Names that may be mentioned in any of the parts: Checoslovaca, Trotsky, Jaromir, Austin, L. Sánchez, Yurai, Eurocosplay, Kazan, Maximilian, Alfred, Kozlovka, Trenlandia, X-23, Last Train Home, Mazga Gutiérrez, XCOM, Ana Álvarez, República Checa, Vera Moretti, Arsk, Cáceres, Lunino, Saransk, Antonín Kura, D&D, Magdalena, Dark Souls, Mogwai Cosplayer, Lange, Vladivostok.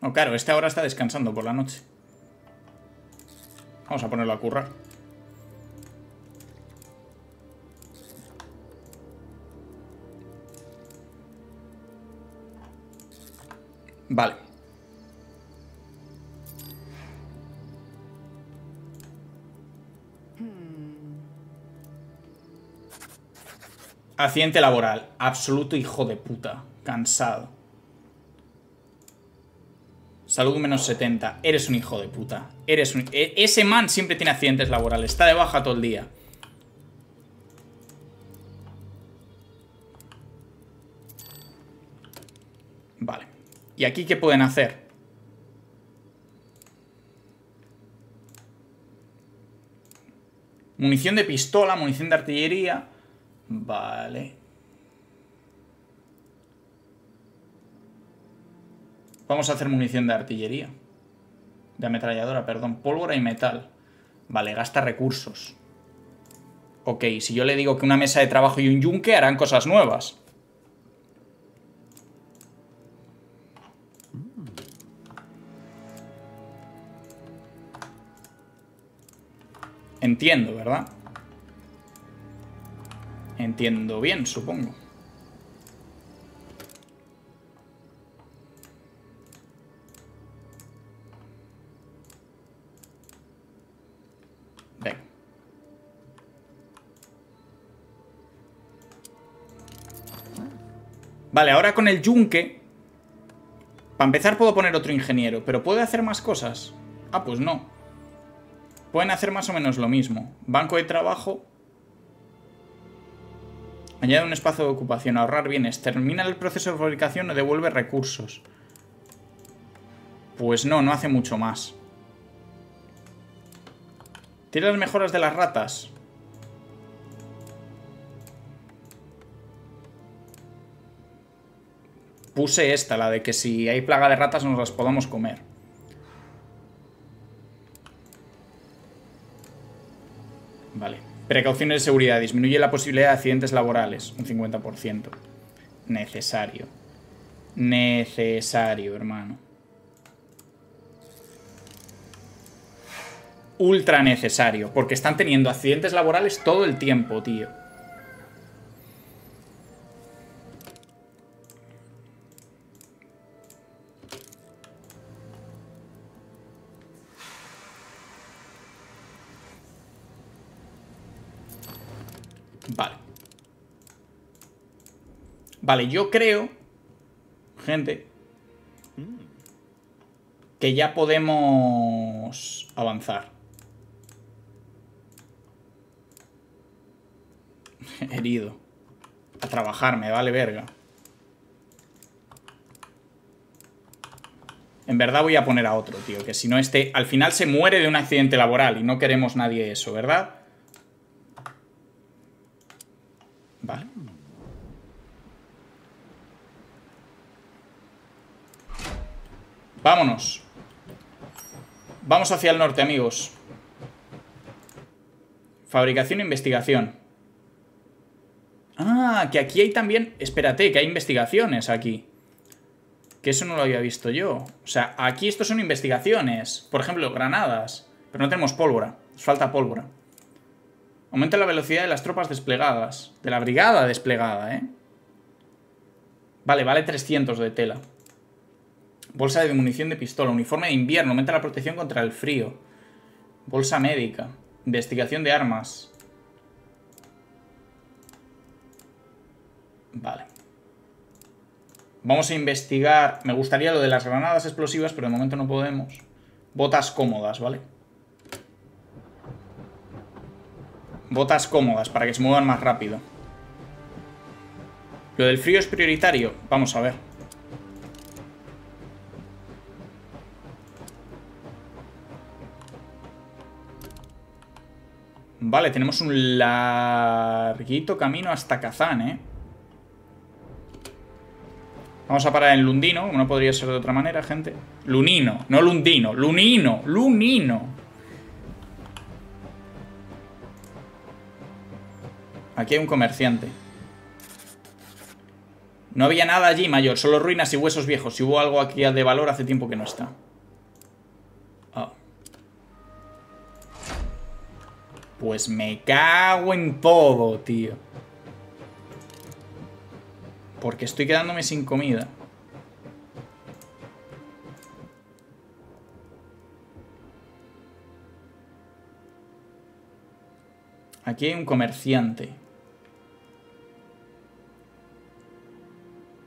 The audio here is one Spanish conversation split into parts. No, claro, este ahora está descansando por la noche. Vamos a ponerlo a currar. Vale. Accidente laboral. Absoluto hijo de puta. Cansado. Salud menos 70. Eres un hijo de puta. Eres un... Ese man siempre tiene accidentes laborales. Está de baja todo el día. Vale. ¿Y aquí qué pueden hacer? Munición de pistola, munición de artillería. Vale. Vamos a hacer munición de artillería. De ametralladora, perdón. Pólvora y metal. Vale, gasta recursos. Ok, si yo le digo que una mesa de trabajo y un yunque harán cosas nuevas. Entiendo, ¿verdad? Entiendo bien, supongo. Vale, ahora con el yunque, para empezar puedo poner otro ingeniero, pero ¿puede hacer más cosas? Ah, pues no. Pueden hacer más o menos lo mismo. Banco de trabajo. Añade un espacio de ocupación, ahorrar bienes. Termina el proceso de fabricación o devuelve recursos. Pues no, no hace mucho más. Tira las mejoras de las ratas. Puse esta, la de que si hay plaga de ratas nos las podamos comer. Vale. Precauciones de seguridad. Disminuye la posibilidad de accidentes laborales. Un 50%. Necesario. Necesario, hermano. Ultra necesario. Porque están teniendo accidentes laborales todo el tiempo, tío. Vale. Vale, yo creo, gente, que ya podemos avanzar. Herido. A trabajar, me vale verga. En verdad voy a poner a otro, tío, que si no este... Al final se muere de un accidente laboral y no queremos nadie eso, ¿verdad? Vale. Vámonos. Vamos hacia el norte, amigos. Fabricación e investigación. Ah, que aquí hay también... Espérate, que hay investigaciones aquí. Que eso no lo había visto yo. O sea, aquí estos son investigaciones. Por ejemplo, granadas. Pero no tenemos pólvora. Nos falta pólvora. Aumenta la velocidad de las tropas desplegadas. De la brigada desplegada, ¿eh? Vale, vale 300 de tela. Bolsa de munición de pistola. Uniforme de invierno. Aumenta la protección contra el frío. Bolsa médica. Investigación de armas. Vale. Vamos a investigar... Me gustaría lo de las granadas explosivas, pero de momento no podemos. Botas cómodas, ¿vale? Botas cómodas para que se muevan más rápido. ¿Lo del frío es prioritario? Vamos a ver. Vale, tenemos un larguito camino hasta Kazán, ¿eh? Vamos a parar en Lunino, como no podría ser de otra manera, gente. Lunino, no Lundino. Lunino, Lunino. Aquí hay un comerciante. No había nada allí, mayor. Solo ruinas y huesos viejos. Si hubo algo aquí de valor, hace tiempo que no está. Oh. Pues me cago en todo, tío. Porque estoy quedándome sin comida. Aquí hay un comerciante.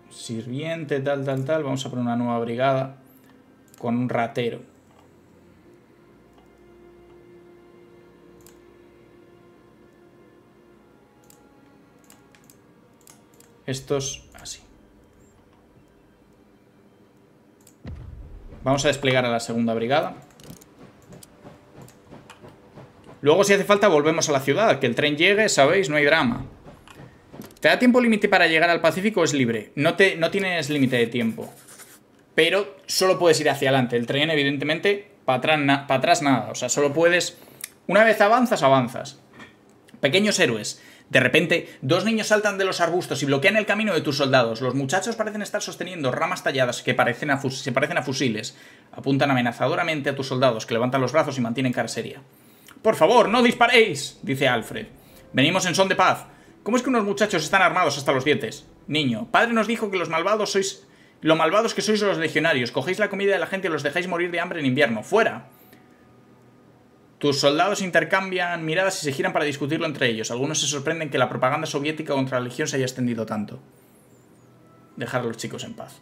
Sirviente, tal, tal, tal. Vamos a poner una nueva brigada con un ratero. Estos así. Vamos a desplegar a la segunda brigada. Luego, si hace falta, volvemos a la ciudad. Que el tren llegue, sabéis, no hay drama. ¿Te da tiempo límite para llegar al Pacífico? Es libre. No tienes límite de tiempo. Pero solo puedes ir hacia adelante. El tren, evidentemente, para atrás nada. O sea, solo puedes... Una vez avanzas, avanzas. Pequeños héroes. De repente, dos niños saltan de los arbustos y bloquean el camino de tus soldados. Los muchachos parecen estar sosteniendo ramas talladas que se parecen a fusiles. Apuntan amenazadoramente a tus soldados, que levantan los brazos y mantienen cara seria. «Por favor, no disparéis», dice Alfred. «Venimos en son de paz. ¿Cómo es que unos muchachos están armados hasta los dientes?» Niño. «Padre nos dijo que lo malvados que sois los legionarios. Cogéis la comida de la gente y los dejáis morir de hambre en invierno. ¡Fuera!». Tus soldados intercambian miradas y se giran para discutirlo entre ellos. Algunos se sorprenden que la propaganda soviética contra la legión se haya extendido tanto. Dejar a los chicos en paz.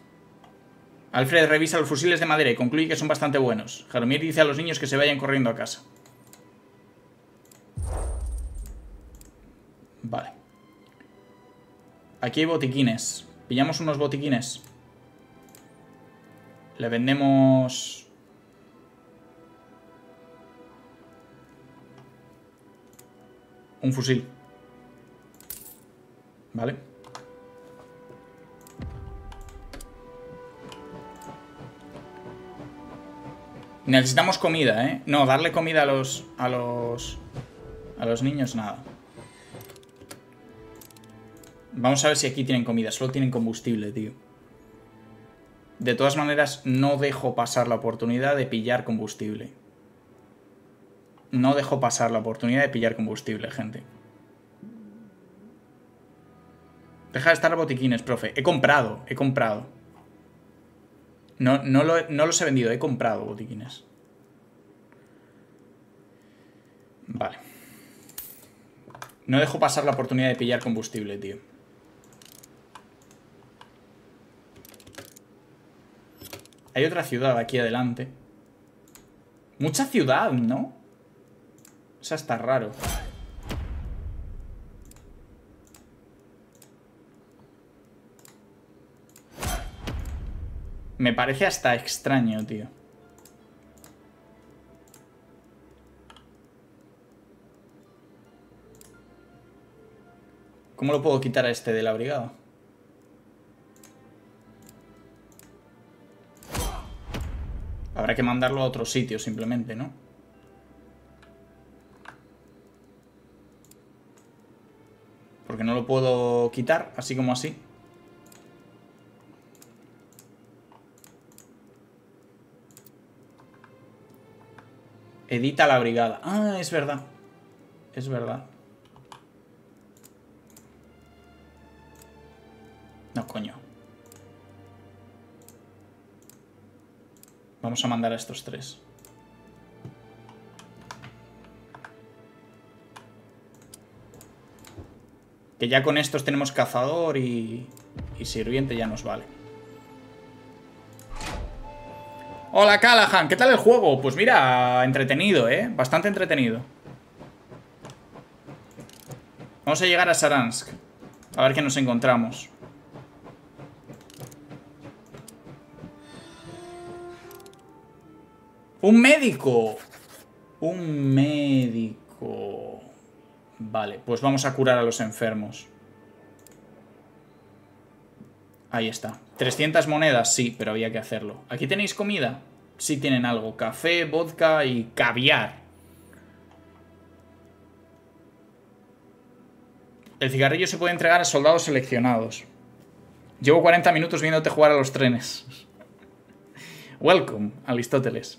Alfred revisa los fusiles de madera y concluye que son bastante buenos. Jaromir dice a los niños que se vayan corriendo a casa. Vale. Aquí hay botiquines. Pillamos unos botiquines. Le vendemos... un fusil. Vale. Necesitamos comida, ¿eh? No, darle comida a los niños, nada. Vamos a ver si aquí tienen comida. Solo tienen combustible, tío. De todas maneras, no dejo pasar la oportunidad de pillar combustible. No dejo pasar la oportunidad de pillar combustible, gente. Deja de estar botiquines, profe. He comprado, he comprado. No los he vendido, he comprado botiquines. Vale. No dejo pasar la oportunidad de pillar combustible, tío. Hay otra ciudad aquí adelante. Mucha ciudad, ¿no? O sea, está raro. Me parece hasta extraño, tío. ¿Cómo lo puedo quitar a este de la brigada? Habrá que mandarlo a otro sitio simplemente, ¿no? Porque no lo puedo quitar, así como así. Edita la brigada. Ah, es verdad. Es verdad. No, coño. Vamos a mandar a estos tres. Que ya con estos tenemos cazador y sirviente, ya nos vale. Hola, Callahan, ¿qué tal el juego? Pues mira, entretenido, ¿eh? Bastante entretenido. Vamos a llegar a Saransk. A ver qué nos encontramos. ¡Un médico! Un médico... Vale, pues vamos a curar a los enfermos. Ahí está. 300 monedas, sí, pero había que hacerlo. ¿Aquí tenéis comida? Sí tienen algo. Café, vodka y caviar. El cigarrillo se puede entregar a soldados seleccionados. Llevo 40 minutos viéndote jugar a los trenes. Welcome, Aristóteles.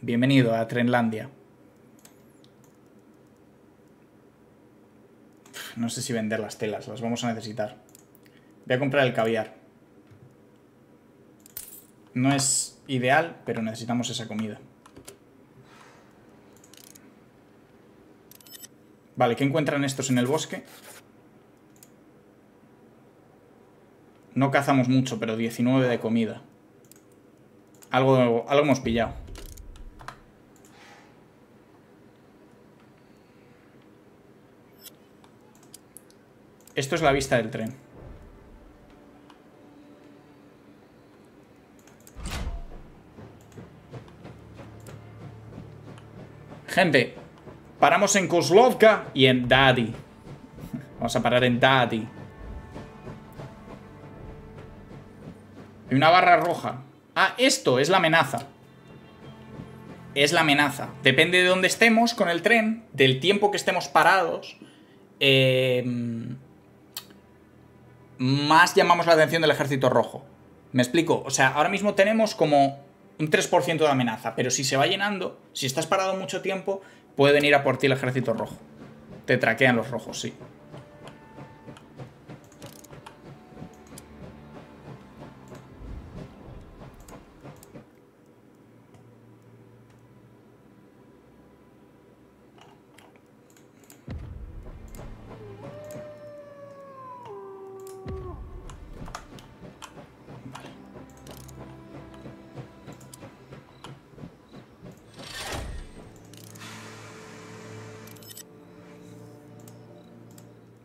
Bienvenido a Trenlandia. No sé si vender las telas, las vamos a necesitar. Voy a comprar el caviar. No es ideal, pero necesitamos esa comida. Vale, ¿qué encuentran estos en el bosque? No cazamos mucho, pero 19 de comida. Algo hemos pillado. Esto es la vista del tren. Gente, paramos en Kozlovka y en Daddy. Vamos a parar en Daddy. Hay una barra roja. Ah, esto es la amenaza. Es la amenaza. Depende de dónde estemos con el tren, del tiempo que estemos parados. Más llamamos la atención del ejército rojo. ¿Me explico? O sea, ahora mismo tenemos como un 3% de amenaza, pero si se va llenando, si estás parado mucho tiempo, puede venir a por ti el ejército rojo. Te traquean los rojos, sí.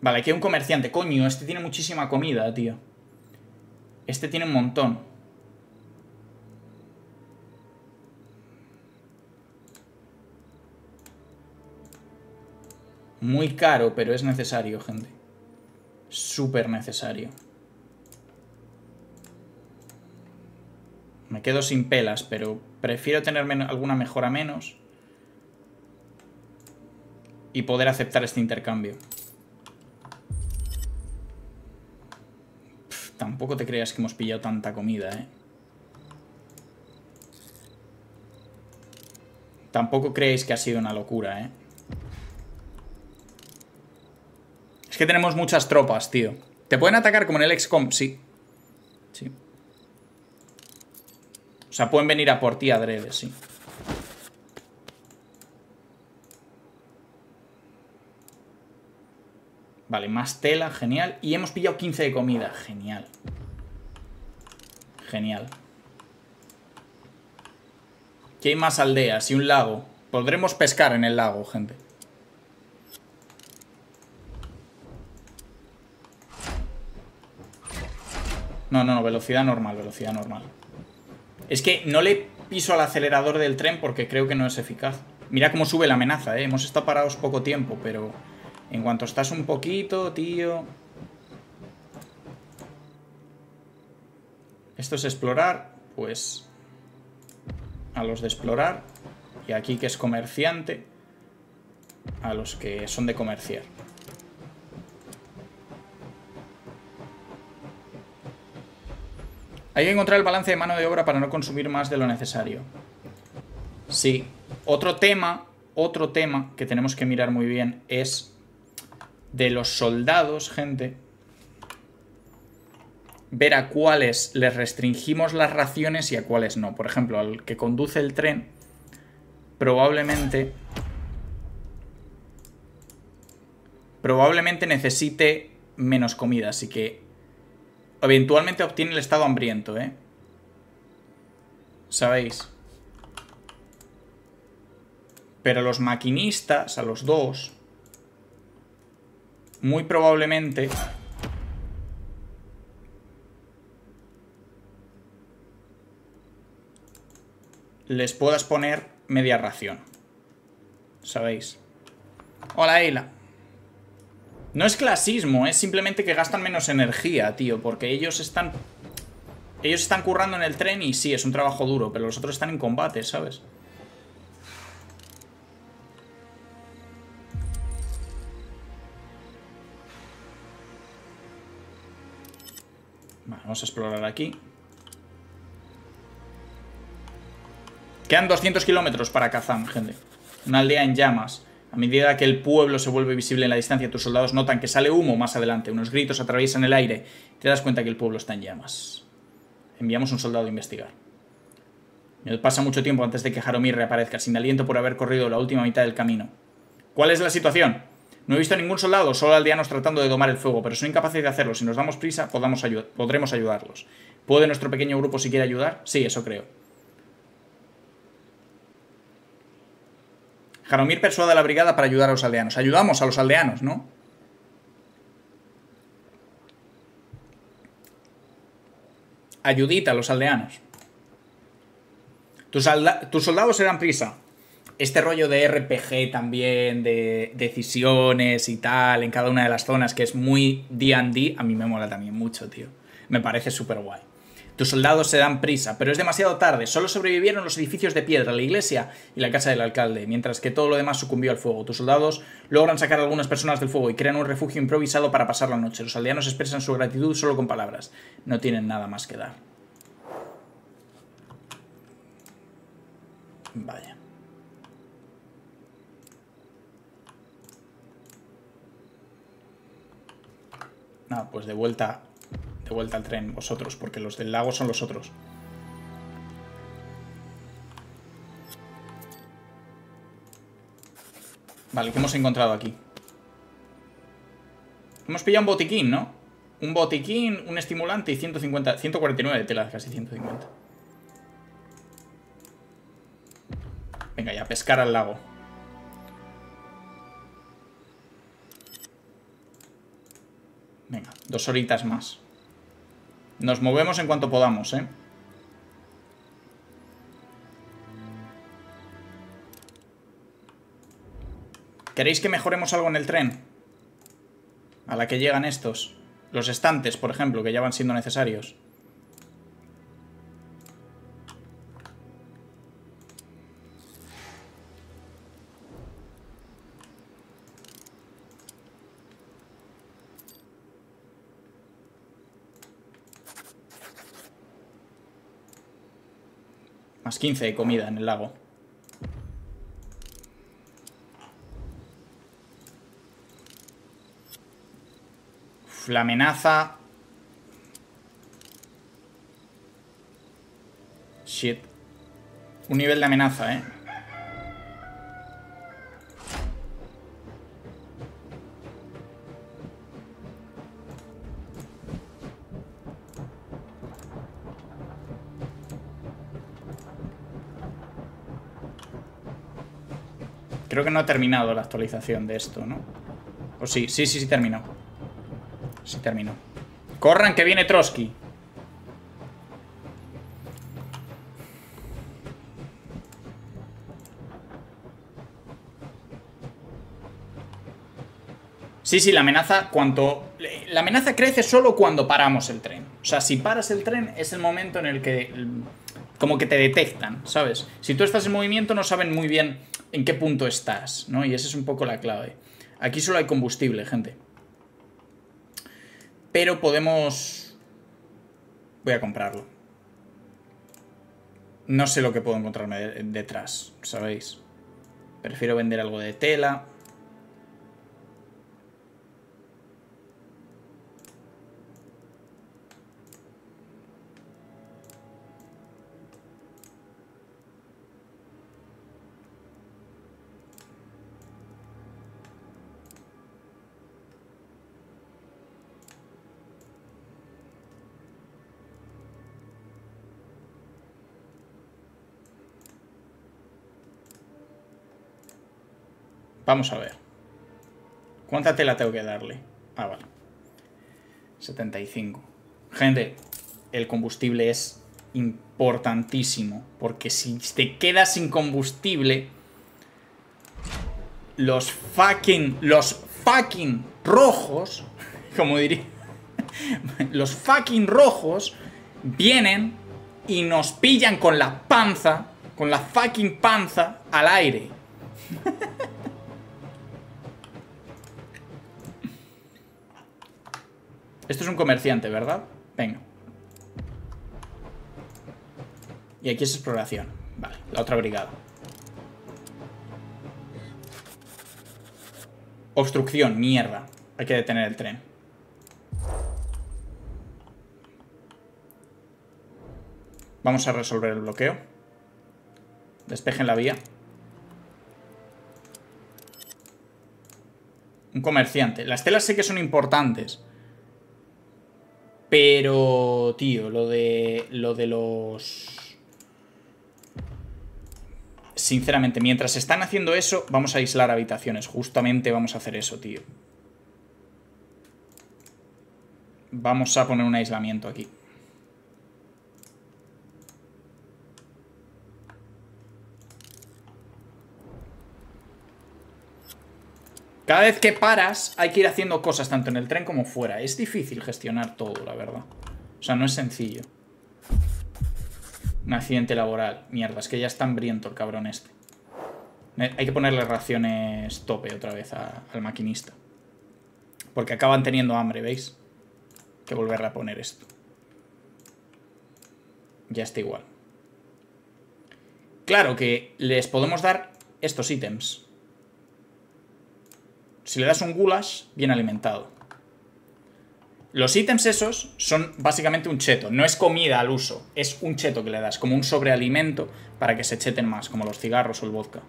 Vale, aquí hay un comerciante. Coño, este tiene muchísima comida, tío. Este tiene un montón. Muy caro, pero es necesario, gente. Súper necesario. Me quedo sin pelas, pero prefiero tener alguna mejora menos. Y poder aceptar este intercambio. Tampoco te creas que hemos pillado tanta comida, ¿eh? Tampoco creéis que ha sido una locura, ¿eh? Es que tenemos muchas tropas, tío. ¿Te pueden atacar como en el XCOM? Sí. Sí. O sea, pueden venir a por ti adrede, sí. Vale, más tela, genial. Y hemos pillado 15 de comida, genial. Genial. Aquí hay más aldeas y un lago. Podremos pescar en el lago, gente. No, no, no, velocidad normal, velocidad normal. Es que no le piso al acelerador del tren porque creo que no es eficaz. Mira cómo sube la amenaza, ¿eh? Hemos estado parados poco tiempo, pero... En cuanto estás un poquito, tío... Esto es explorar, pues... A los de explorar. Y aquí que es comerciante. A los que son de comerciar. Hay que encontrar el balance de mano de obra para no consumir más de lo necesario. Sí. Otro tema que tenemos que mirar muy bien es... de los soldados, gente, ver a cuáles les restringimos las raciones y a cuáles no. Por ejemplo, al que conduce el tren, probablemente necesite menos comida, así que eventualmente obtiene el estado hambriento, ¿eh? ¿Sabéis? Pero los maquinistas, a los dos... Muy probablemente... les puedas poner media ración. ¿Sabéis? Hola, Eila. No es clasismo, es simplemente que gastan menos energía, tío. Porque ellos están currando en el tren y sí, es un trabajo duro. Pero los otros están en combate, ¿sabes? Bueno, vamos a explorar aquí. Quedan 200 kilómetros para Kazán, gente. Una aldea en llamas. A medida que el pueblo se vuelve visible en la distancia, tus soldados notan que sale humo más adelante. Unos gritos atraviesan el aire. Te das cuenta que el pueblo está en llamas. Enviamos un soldado a investigar. No pasa mucho tiempo antes de que Jaromir reaparezca, sin aliento por haber corrido la última mitad del camino. ¿Cuál es la situación? No he visto a ningún soldado, solo aldeanos tratando de domar el fuego, pero son incapaces de hacerlo. Si nos damos prisa, podremos ayudarlos. ¿Puede nuestro pequeño grupo siquiera ayudar? Sí, eso creo. Jaromir persuade a la brigada para ayudar a los aldeanos. Ayudamos a los aldeanos, ¿no? Ayudita a los aldeanos. Tus soldados eran prisa. Este rollo de RPG también, de decisiones y tal, en cada una de las zonas, que es muy D&D, a mí me mola también mucho, tío. Me parece súper guay. Tus soldados se dan prisa, pero es demasiado tarde. Solo sobrevivieron los edificios de piedra, la iglesia y la casa del alcalde, mientras que todo lo demás sucumbió al fuego. Tus soldados logran sacar a algunas personas del fuego y crean un refugio improvisado para pasar la noche. Los aldeanos expresan su gratitud solo con palabras. No tienen nada más que dar. Vaya. Nada, pues de vuelta... De vuelta al tren, vosotros, porque los del lago son los otros. Vale, ¿qué hemos encontrado aquí? Hemos pillado un botiquín, ¿no? Un botiquín, un estimulante y 150, 149 de tela, casi 150. Venga, ya, pescar al lago. Venga, 2 horitas más. Nos movemos en cuanto podamos, ¿eh? ¿Queréis que mejoremos algo en el tren? A la que llegan estos. Los estantes, por ejemplo, que ya van siendo necesarios. Más 15 de comida en el lago. Uf, la amenaza. Shit. Un nivel de amenaza, ¿eh? Creo que no ha terminado la actualización de esto, ¿no? O sí, sí terminó. Sí terminó. ¡Corran, que viene Trotsky! Sí, la amenaza cuanto... La amenaza crece solo cuando paramos el tren. O sea, si paras el tren es el momento en el que... Como que te detectan, ¿sabes? Si tú estás en movimiento no saben muy bien en qué punto estás, ¿no? Y esa es un poco la clave. Aquí solo hay combustible, gente. Pero podemos... Voy a comprarlo. No sé lo que puedo encontrarme detrás, ¿sabéis? Prefiero vender algo de tela. Vamos a ver. ¿Cuánta tela tengo que darle? Ah, vale. 75. Gente, el combustible es importantísimo. Porque si te quedas sin combustible... Los fucking rojos... Como diría... Los fucking rojos vienen y nos pillan con la panza... Con la fucking panza al aire. Esto es un comerciante, ¿verdad? Venga, Y aquí es exploración. Vale, la otra brigada. Obstrucción, mierda. Hay que detener el tren. Vamos a resolver el bloqueo. Despejen la vía. Un comerciante. Las telas sé que son importantes. Pero, tío, lo de los... Sinceramente, mientras están haciendo eso, vamos a aislar habitaciones. Justamente vamos a hacer eso, tío. Vamos a poner un aislamiento aquí. Cada vez que paras, hay que ir haciendo cosas tanto en el tren como fuera. Es difícil gestionar todo, la verdad. O sea, no es sencillo. Un accidente laboral. Mierda, es que ya está hambriento el cabrón este. Hay que ponerle raciones tope otra vez al maquinista. Porque acaban teniendo hambre, ¿veis? Hay que volver a poner esto. Ya está igual. Claro que les podemos dar estos ítems. Si le das un goulash, bien alimentado. Los ítems esos son básicamente un cheto. No es comida al uso, es un cheto que le das, como un sobrealimento para que se cheten más, como los cigarros o el vodka.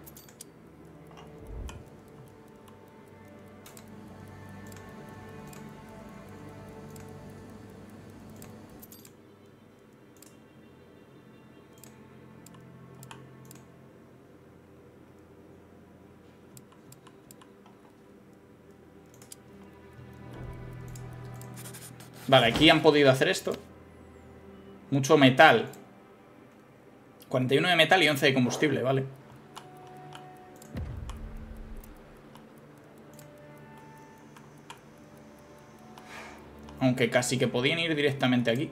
Vale, aquí han podido hacer esto. Mucho metal. 41 de metal y 11 de combustible, vale. Aunque casi que podían ir directamente aquí.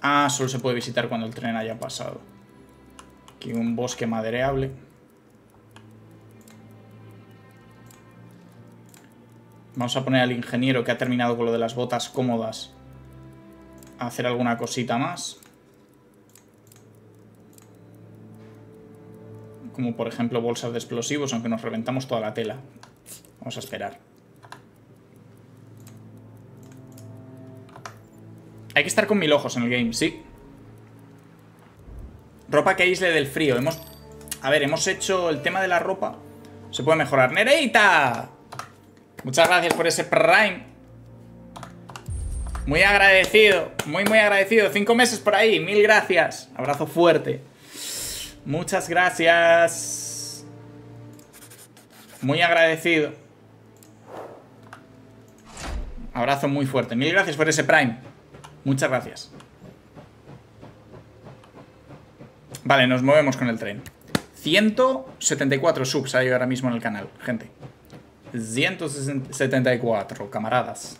Ah, solo se puede visitar cuando el tren haya pasado. Aquí un bosque madereable. Vamos a poner al ingeniero que ha terminado con lo de las botas cómodas a hacer alguna cosita más. Como por ejemplo bolsas de explosivos, aunque nos reventamos toda la tela. Vamos a esperar. Hay que estar con 1000 ojos en el game, sí. Ropa que aísle del frío. Hemos hecho el tema de la ropa. Se puede mejorar. ¡Nereita! Muchas gracias por ese Prime. Muy agradecido. Muy, muy agradecido. 5 meses por ahí. 1000 gracias. Abrazo fuerte. Muchas gracias. Muy agradecido. Abrazo muy fuerte. 1000 gracias por ese Prime. Muchas gracias. Vale, nos movemos con el tren. 174 subs hay ahora mismo en el canal, gente. 174, camaradas.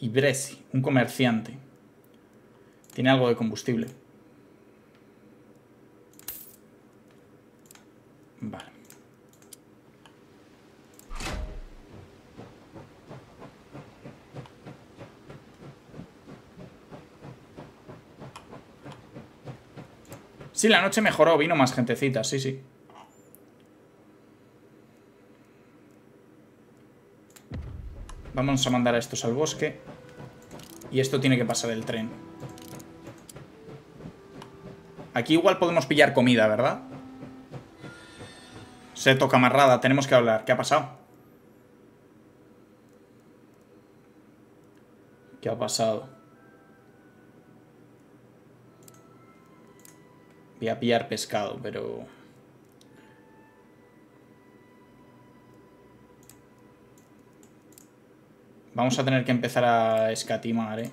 Ibresi, un comerciante. Tiene algo de combustible. Vale. Sí, la noche mejoró, vino más gentecita, sí, sí. Vamos a mandar a estos al bosque. Y esto tiene que pasar el tren. Aquí igual podemos pillar comida, ¿verdad? Se toca amarrada, tenemos que hablar. ¿Qué ha pasado? ¿Qué ha pasado? Voy a pillar pescado, pero... Vamos a tener que empezar a escatimar, ¿eh?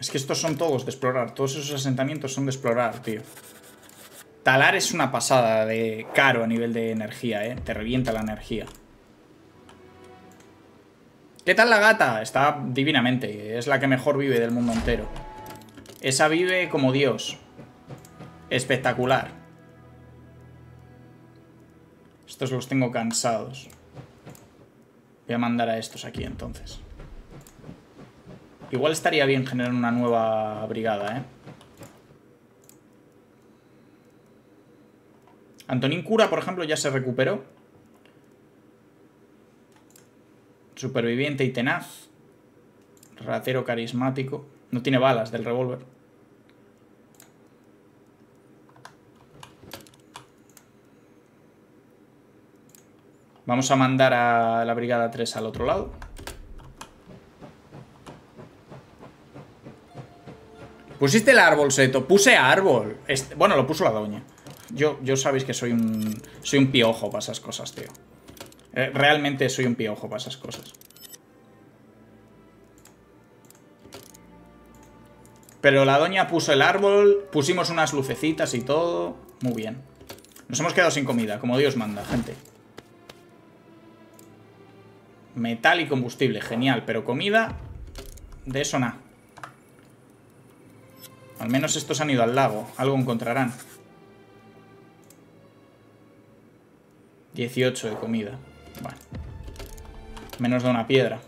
Es que estos son todos de explorar. Todos esos asentamientos son de explorar, tío. Talar es una pasada de caro a nivel de energía, ¿eh? Te revienta la energía. ¿Qué tal la gata? Está divinamente. Es la que mejor vive del mundo entero. Esa vive como Dios. Espectacular. Estos los tengo cansados. Voy a mandar a estos aquí, entonces. Igual estaría bien generar una nueva brigada, ¿eh? Antonín Kura, por ejemplo, ya se recuperó. Superviviente y tenaz. Ratero carismático. No tiene balas del revólver. Vamos a mandar a la brigada 3 al otro lado. ¿Pusiste el árbol, Seto? Puse árbol. Bueno, lo puso la doña. Yo sabéis que soy un piojo para esas cosas, tío. Realmente soy un piojo para esas cosas. Pero la doña puso el árbol, pusimos unas lucecitas y todo. Muy bien. Nos hemos quedado sin comida, como Dios manda, gente. Metal y combustible, genial. Pero comida, de eso nada. Al menos estos han ido al lago, algo encontrarán. 18 de comida. Vale. Menos de una piedra.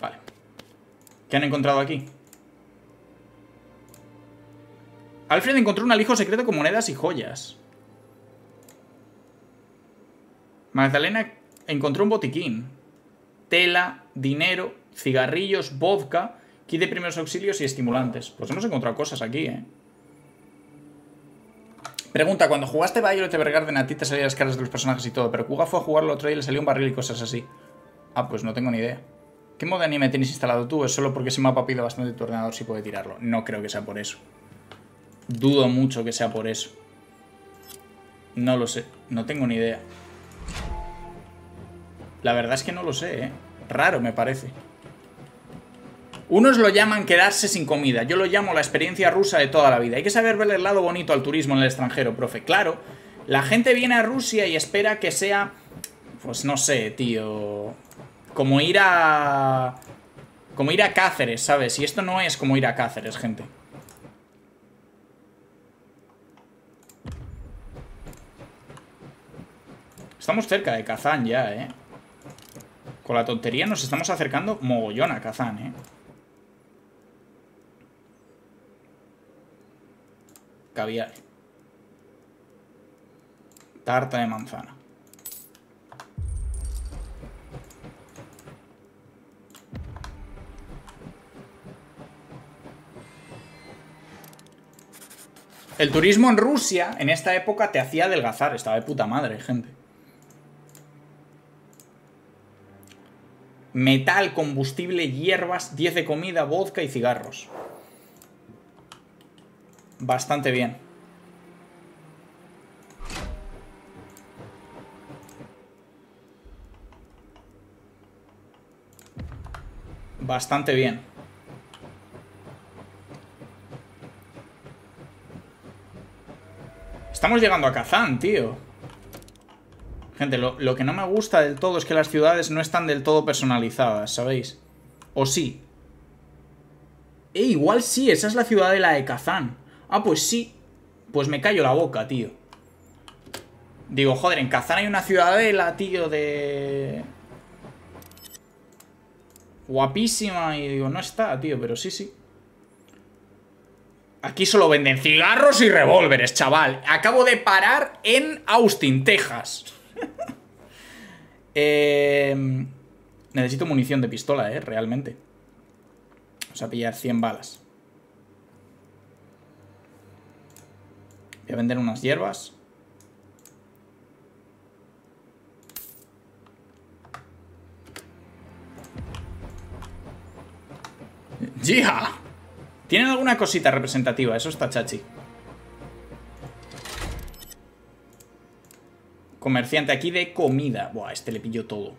Vale. ¿Qué han encontrado aquí? Alfred encontró un alijo secreto con monedas y joyas. Magdalena encontró un botiquín. Tela, dinero, cigarrillos, vodka, kit de primeros auxilios y estimulantes. Pues hemos encontrado cosas aquí, ¿eh? Pregunta, cuando jugaste Bayonetta Evergarden a ti te salían las caras de los personajes y todo, pero Kuga fue a jugarlo otro día y le salió un barril y cosas así. Ah, pues no tengo ni idea. ¿Qué modo de anime tienes instalado tú? ¿Es solo porque ese mapa pide bastante tu ordenador si puede tirarlo? No creo que sea por eso. Dudo mucho que sea por eso. No lo sé. No tengo ni idea. La verdad es que no lo sé, ¿eh? Raro me parece. Unos lo llaman quedarse sin comida. Yo lo llamo la experiencia rusa de toda la vida. Hay que saber ver el lado bonito al turismo en el extranjero, profe. Claro, la gente viene a Rusia y espera que sea... Pues no sé, tío... Como ir a Cáceres, ¿sabes? Y esto no es como ir a Cáceres, gente. Estamos cerca de Kazán ya, ¿eh? Con la tontería nos estamos acercando mogollón a Kazán, ¿eh? Caviar. Tarta de manzana. El turismo en Rusia en esta época te hacía adelgazar. Estaba de puta madre, gente. Metal, combustible, hierbas, 10 de comida, vodka y cigarros. Bastante bien. Bastante bien. Estamos llegando a Kazán, tío. Gente, lo que no me gusta del todo es que las ciudades no están del todo personalizadas, ¿sabéis? ¿O sí? Igual sí, esa es la ciudadela de Kazán. Ah, pues sí. Pues me callo la boca, tío. Digo, joder, en Kazán hay una ciudadela, tío, de... Guapísima, y digo, no está, tío, pero sí, sí. Aquí solo venden cigarros y revólveres, chaval. Acabo de parar en Austin, Texas. Necesito munición de pistola, realmente. Vamos a pillar 100 balas. Voy a vender unas hierbas. ¡Yeah! Tienen alguna cosita representativa, eso está chachi. Comerciante aquí de comida. Buah, este le pilló todo.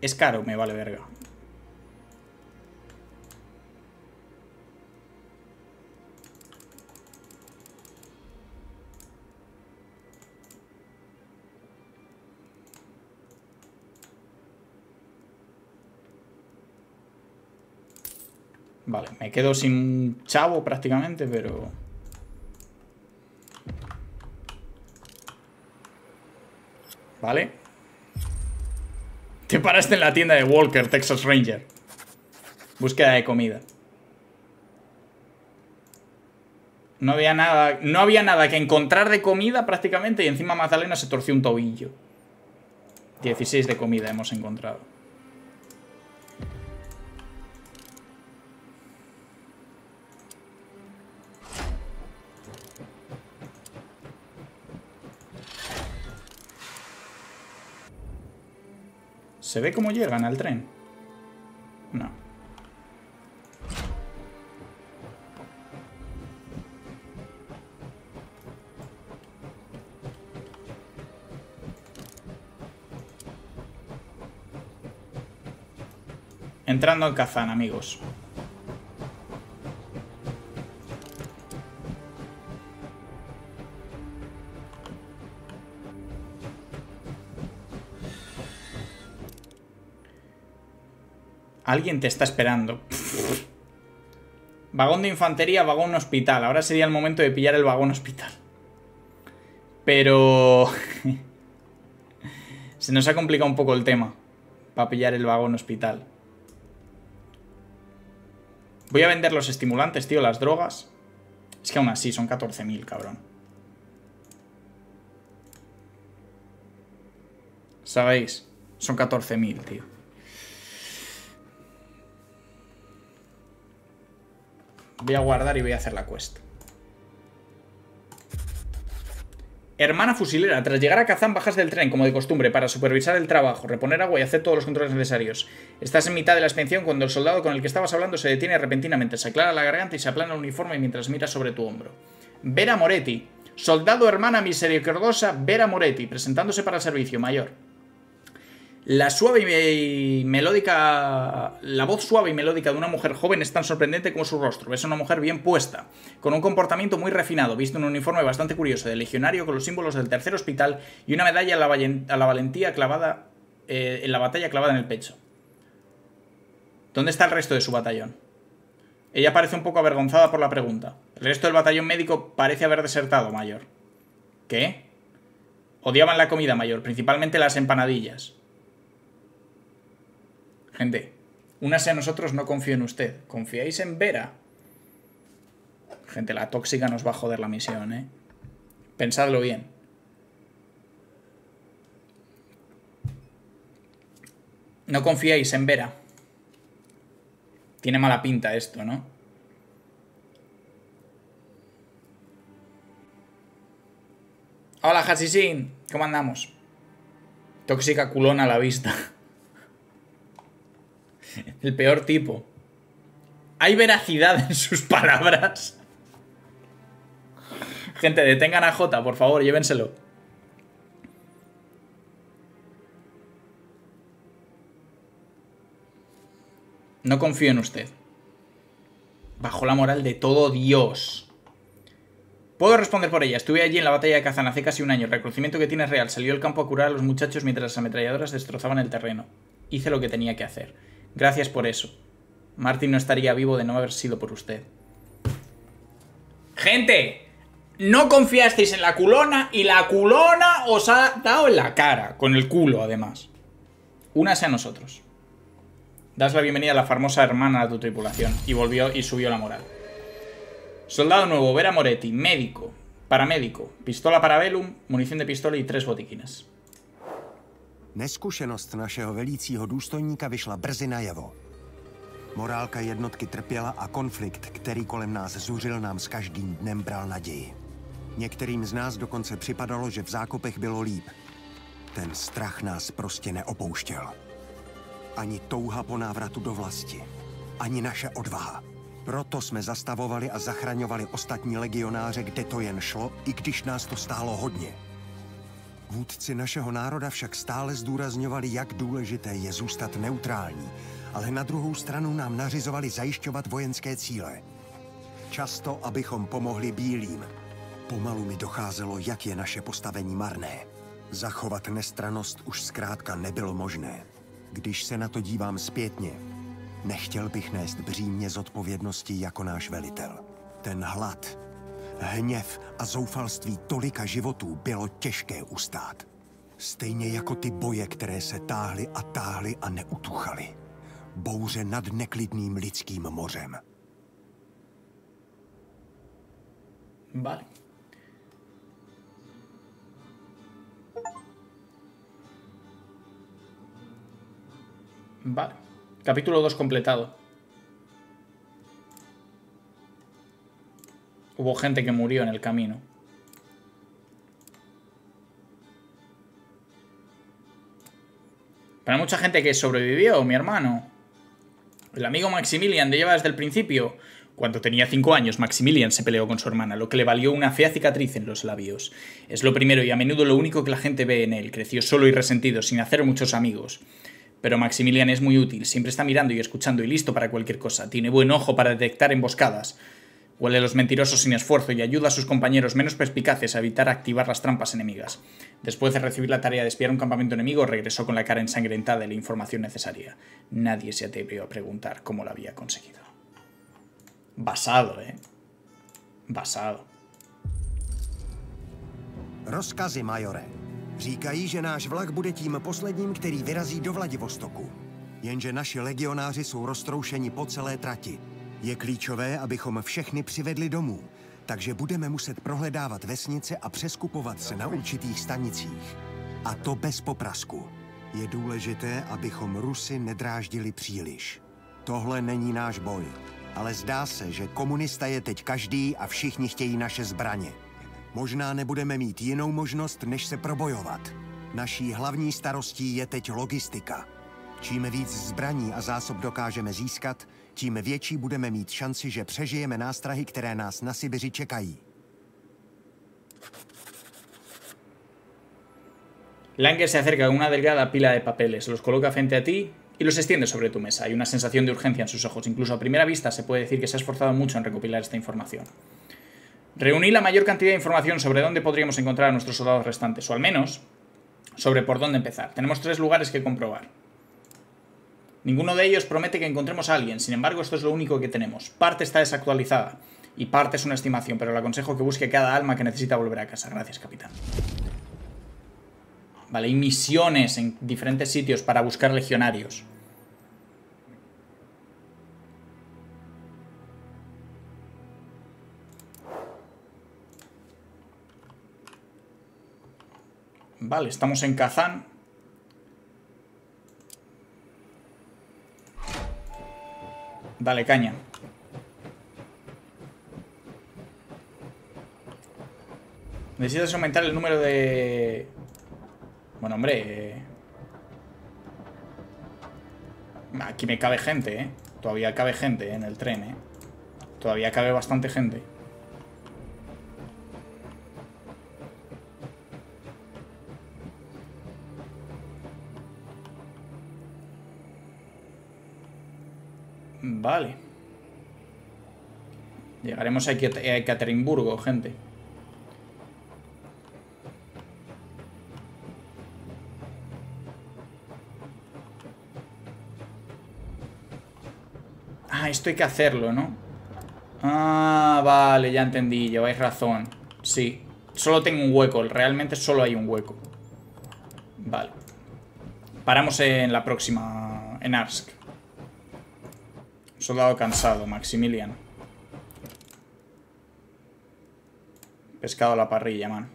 Es caro, me vale verga. Vale, me quedo sin chavo prácticamente, pero... Vale. Te paraste en la tienda de Walker, Texas Ranger. Búsqueda de comida. No había nada que encontrar de comida prácticamente y encima Magdalena se torció un tobillo. 16 de comida hemos encontrado. ¿Se ve cómo llegan al tren? No. Entrando en Kazán, amigos. Alguien te está esperando. Vagón de infantería, vagón hospital. Ahora sería el momento de pillar el vagón hospital. Pero... se nos ha complicado un poco el tema para pillar el vagón hospital. Voy a vender los estimulantes, tío, las drogas. Es que aún así son 14.000, cabrón. ¿Sabéis? Son 14.000, tío. Voy a guardar y voy a hacer la quest. Hermana fusilera, tras llegar a Kazán bajas del tren, como de costumbre, para supervisar el trabajo, reponer agua y hacer todos los controles necesarios. Estás en mitad de la expedición cuando el soldado con el que estabas hablando se detiene repentinamente, se aclara la garganta y se aplana el uniforme mientras miras sobre tu hombro. Vera Moretti, soldado hermana misericordiosa Vera Moretti, presentándose para el servicio, mayor. La suave y melódica... La voz suave y melódica de una mujer joven es tan sorprendente como su rostro. Es una mujer bien puesta, con un comportamiento muy refinado, viste un uniforme bastante curioso de legionario con los símbolos del tercer hospital y una medalla a la valentía clavada en la batalla clavada en el pecho. ¿Dónde está el resto de su batallón? Ella parece un poco avergonzada por la pregunta. El resto del batallón médico parece haber desertado, mayor. ¿Qué? Odiaban la comida, mayor, principalmente las empanadillas. Gente, únase a nosotros, no confío en usted. ¿Confiáis en Vera? Gente, la tóxica nos va a joder la misión, ¿eh? Pensadlo bien. No confiáis en Vera. Tiene mala pinta esto, ¿no? Hola, Hasisin. ¿Cómo andamos? Tóxica culona a la vista. El peor tipo. ¿Hay veracidad en sus palabras? Gente, detengan a Jota, por favor, llévenselo. No confío en usted. Bajo la moral de todo Dios. Puedo responder por ella. Estuve allí en la batalla de Kazan hace casi un año. El recrudecimiento que tiene es real. Salió al campo a curar a los muchachos mientras las ametralladoras destrozaban el terreno. Hice lo que tenía que hacer. Gracias por eso. Martin no estaría vivo de no haber sido por usted. Gente, no confiasteis en la culona y la culona os ha dado en la cara, con el culo además. Únase a nosotros. Das la bienvenida a la famosa hermana de tu tripulación. Y volvió y subió la moral. Soldado nuevo, Vera Moretti, médico, paramédico, pistola para velum, munición de pistola y 3 botiquines. Neskušenost našeho velícího důstojníka vyšla brzy najevo. Morálka jednotky trpěla a konflikt, který kolem nás zuřil, nám s každým dnem bral naději. Některým z nás dokonce připadalo, že v zákopech bylo líp. Ten strach nás prostě neopouštěl. Ani touha po návratu do vlasti, ani naše odvaha. Proto jsme zastavovali a zachraňovali ostatní legionáře, kde to jen šlo, i když nás to stálo hodně. Vůdci našeho národa však stále zdůrazňovali, jak důležité je zůstat neutrální, ale na druhou stranu nám nařizovali zajišťovat vojenské cíle. Často, abychom pomohli bílým. Pomalu mi docházelo, jak je naše postavení marné. Zachovat nestrannost už zkrátka nebylo možné. Když se na to dívám zpětně, nechtěl bych nést břímě zodpovědnosti jako náš velitel. Ten hlad, hněv a zoufalství tolika životů bylo těžké ustát. Stejně jako ty boje, které se táhly a táhly a neutuchaly. Bouře nad neklidným lidským mořem. Vale. Vale. Capítulo 2 completado. Hubo gente que murió en el camino. Pero hay mucha gente que sobrevivió, mi hermano. El amigo Maximilian le lleva desde el principio. Cuando tenía 5 años, Maximilian se peleó con su hermana, lo que le valió una fea cicatriz en los labios. Es lo primero y a menudo lo único que la gente ve en él. Creció solo y resentido, sin hacer muchos amigos. Pero Maximilian es muy útil, siempre está mirando y escuchando y listo para cualquier cosa. Tiene buen ojo para detectar emboscadas. Huele a los mentirosos sin esfuerzo y ayuda a sus compañeros menos perspicaces a evitar activar las trampas enemigas. Después de recibir la tarea de espiar un campamento enemigo, regresó con la cara ensangrentada y la información necesaria. Nadie se atrevió a preguntar cómo la había conseguido. Basado, ¿eh? Basado. Rozkazy, majore. Říkají, že náš vlak bude tím posledním, který vyrazí do Vladivostoku. Jenže naši legionáři jsou roztroušeni po celé trati. Je klíčové, abychom všechny přivedli domů, takže budeme muset prohledávat vesnice a přeskupovat se na určitých stanicích. A to bez poprasku. Je důležité, abychom Rusy nedráždili příliš. Tohle není náš boj, ale zdá se, že komunista je teď každý a všichni chtějí naše zbraně. Možná nebudeme mít jinou možnost, než se probojovat. Naší hlavní starostí je teď logistika. Čím víc zbraní a zásob dokážeme získat, tím větší budeme mít šanci, že přežijeme nástrahy, které nás na Sibiři čekají. Lange se acerca a una delgada pila de papeles, los coloca frente a ti y los extiende sobre tu mesa. Hay una sensación de urgencia en sus ojos. Incluso a primera vista se puede decir que se ha esforzado mucho en recopilar esta información. Reuní la mayor cantidad de información sobre dónde podríamos encontrar a nuestros soldados restantes, o al menos, sobre por dónde empezar. Tenemos 3 lugares que comprobar. Ninguno de ellos promete que encontremos a alguien, sin embargo esto es lo único que tenemos. Parte está desactualizada y parte es una estimación, pero le aconsejo que busque cada alma que necesita volver a casa. Gracias, capitán. Vale, hay misiones en diferentes sitios para buscar legionarios. Vale, estamos en Kazán. Dale caña. Necesitas aumentar el número de... Bueno, hombre... Aquí me cabe gente, ¿eh? Todavía cabe gente en el tren, ¿eh? Todavía cabe bastante gente. Vale. Llegaremos a Ekaterinburgo, gente. Ah, esto hay que hacerlo, ¿no? Ah, vale, ya entendí. Lleváis razón. Sí. Solo tengo un hueco. Realmente solo hay un hueco. Vale. Paramos en la próxima... En Arsk. Soldado cansado, Maximilian. Pescado a la parrilla, man.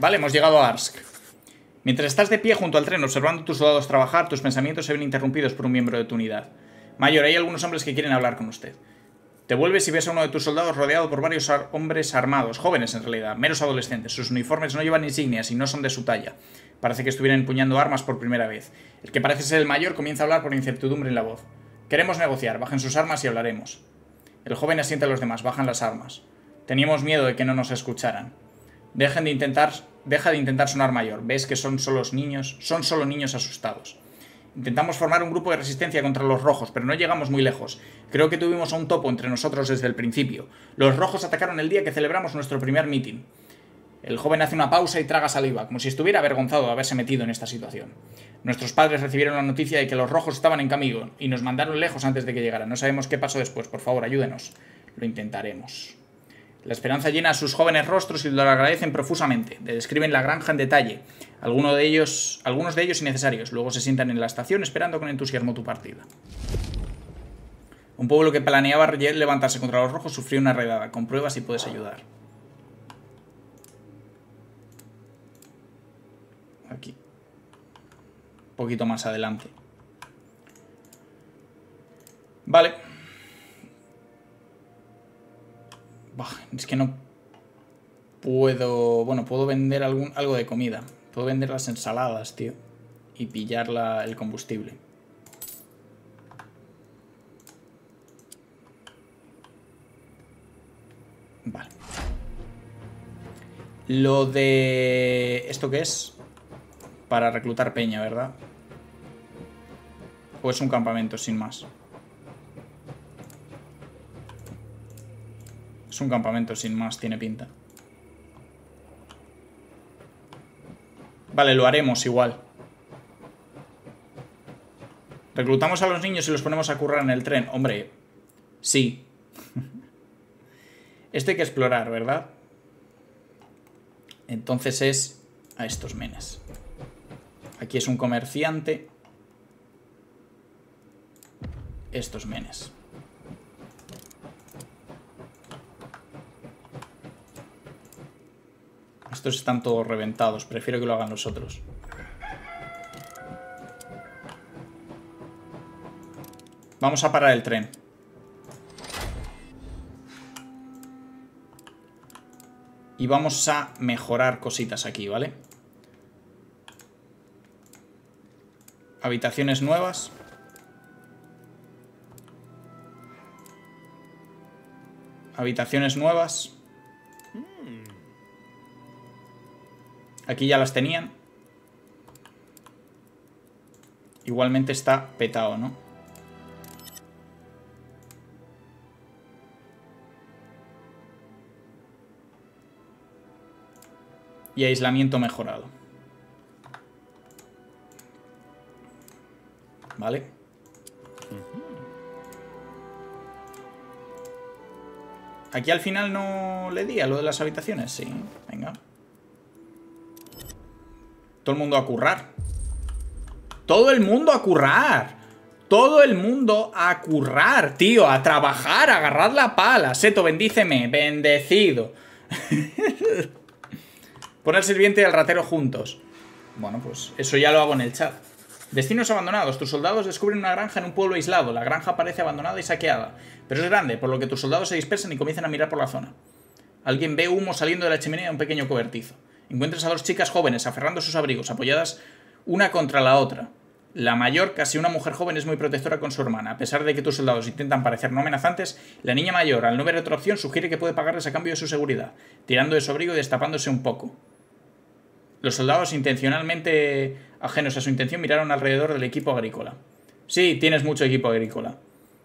Vale, hemos llegado a Arsk. Mientras estás de pie junto al tren observando a tus soldados trabajar, tus pensamientos se ven interrumpidos por un miembro de tu unidad. Mayor, hay algunos hombres que quieren hablar con usted. Te vuelves y ves a uno de tus soldados rodeado por varios hombres armados, jóvenes en realidad, meros adolescentes. Sus uniformes no llevan insignias y no son de su talla. Parece que estuvieran empuñando armas por primera vez. El que parece ser el mayor comienza a hablar con incertidumbre en la voz. Queremos negociar, bajen sus armas y hablaremos. El joven asienta a los demás, bajan las armas. Teníamos miedo de que no nos escucharan. Deja de intentar sonar mayor. ¿Ves que son solo niños asustados? Intentamos formar un grupo de resistencia contra los rojos, pero no llegamos muy lejos. Creo que tuvimos a un topo entre nosotros desde el principio. Los rojos atacaron el día que celebramos nuestro primer mitin. El joven hace una pausa y traga saliva, como si estuviera avergonzado de haberse metido en esta situación. Nuestros padres recibieron la noticia de que los rojos estaban en camino y nos mandaron lejos antes de que llegaran. No sabemos qué pasó después. Por favor, ayúdenos. Lo intentaremos. La esperanza llena sus jóvenes rostros y lo agradecen profusamente. Le describen la granja en detalle, algunos de ellos innecesarios. Luego se sientan en la estación esperando con entusiasmo tu partida. Un pueblo que planeaba levantarse contra los rojos sufrió una redada. Comprueba si puedes ayudar. Aquí. Un poquito más adelante. Vale. Es que no puedo... Bueno, puedo vender algo de comida. Puedo vender las ensaladas, tío. Y pillar el combustible. Vale. Lo de... ¿Esto qué es? Para reclutar peña, ¿verdad? O es un campamento, sin más. Es un campamento sin más, tiene pinta. Vale, lo haremos igual. Reclutamos a los niños y los ponemos a currar en el tren. Hombre, sí. Esto hay que explorar, ¿verdad? Entonces es a estos menes. Aquí es un comerciante. Estos menes. Estos están todos reventados. Prefiero que lo hagan los otros. Vamos a parar el tren. Y vamos a mejorar cositas aquí, ¿vale? Habitaciones nuevas. Habitaciones nuevas. Aquí ya las tenían. Igualmente está petado, ¿no? Y aislamiento mejorado. Vale. Aquí al final no le di a lo de las habitaciones. Sí, venga. Todo el mundo a currar. Todo el mundo a currar. Todo el mundo a currar, tío. A trabajar, a agarrar la pala. Seto, bendíceme. Bendecido. Pon al sirviente y al ratero juntos. Bueno, pues eso ya lo hago en el chat. Destinos abandonados. Tus soldados descubren una granja en un pueblo aislado. La granja parece abandonada y saqueada. Pero es grande, por lo que tus soldados se dispersan y comienzan a mirar por la zona. Alguien ve humo saliendo de la chimenea de un pequeño cobertizo. Encuentras a dos chicas jóvenes aferrando sus abrigos, apoyadas una contra la otra. La mayor, casi una mujer joven, es muy protectora con su hermana. A pesar de que tus soldados intentan parecer no amenazantes, la niña mayor, al no ver otra opción, sugiere que puede pagarles a cambio de su seguridad, tirando de su abrigo y destapándose un poco. Los soldados, intencionalmente ajenos a su intención, miraron alrededor del equipo agrícola. Sí, tienes mucho equipo agrícola.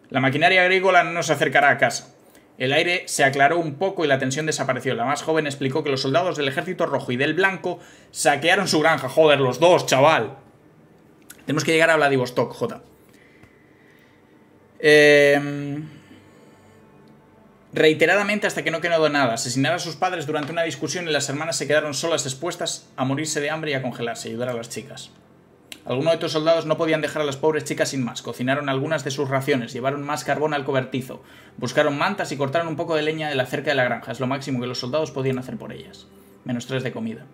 La maquinaria agrícola no nos acercará a casa. El aire se aclaró un poco y la tensión desapareció. La más joven explicó que los soldados del ejército rojo y del blanco saquearon su granja. Joder, los dos, chaval. Tenemos que llegar a Vladivostok, Jota. Reiteradamente hasta que no quedó nada. Asesinar a sus padres durante una discusión y las hermanas se quedaron solas expuestas a morirse de hambre y a congelarse. Ayudar a las chicas. Algunos de tus soldados no podían dejar a las pobres chicas sin más. Cocinaron algunas de sus raciones, llevaron más carbón al cobertizo, buscaron mantas y cortaron un poco de leña de la cerca de la granja. Es lo máximo que los soldados podían hacer por ellas. -3 de comida.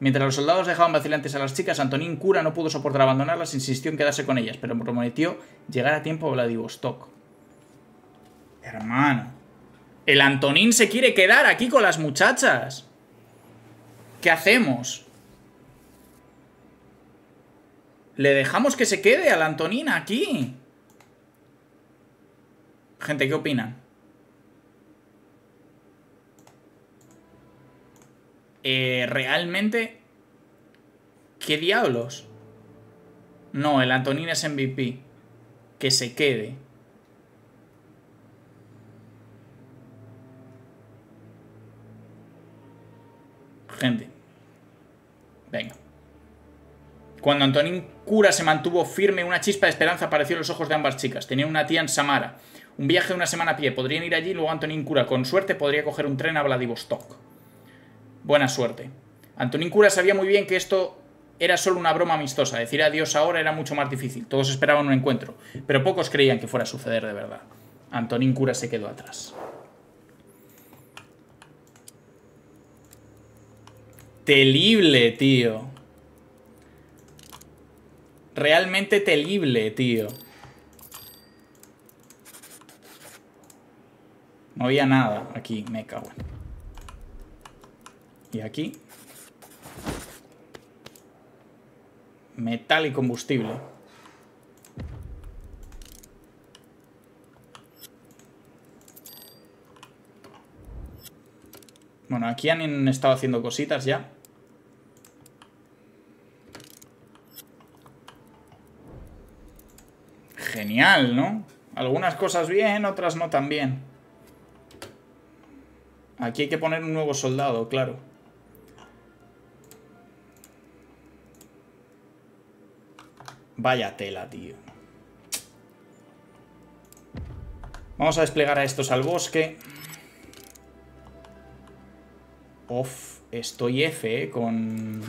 Mientras los soldados dejaban vacilantes a las chicas, Antonín Kura no pudo soportar abandonarlas e insistió en quedarse con ellas, pero prometió llegar a tiempo a Vladivostok. Hermano. El Antonín se quiere quedar aquí con las muchachas. ¿Qué hacemos? Le dejamos que se quede a la Antonina aquí. Gente, ¿qué opinan? Realmente... ¿Qué diablos? No, el Antonín es MVP. Que se quede. Gente. Venga. Cuando Antonín Kura se mantuvo firme, una chispa de esperanza apareció en los ojos de ambas chicas. Tenían una tía en Samara. Un viaje de una semana a pie. Podrían ir allí y luego Antonín Kura, con suerte, podría coger un tren a Vladivostok. Buena suerte. Antonín Kura sabía muy bien que esto era solo una broma amistosa. Decir adiós ahora era mucho más difícil. Todos esperaban un encuentro, pero pocos creían que fuera a suceder de verdad. Antonín Kura se quedó atrás. Terrible, tío. Realmente terrible, tío. No había nada aquí, me cago en... Y aquí... Metal y combustible. Bueno, aquí han estado haciendo cositas ya. Genial, ¿no? Algunas cosas bien, otras no tan bien. Aquí hay que poner un nuevo soldado, claro. Vaya tela, tío. Vamos a desplegar a estos al bosque. Off, estoy F, con...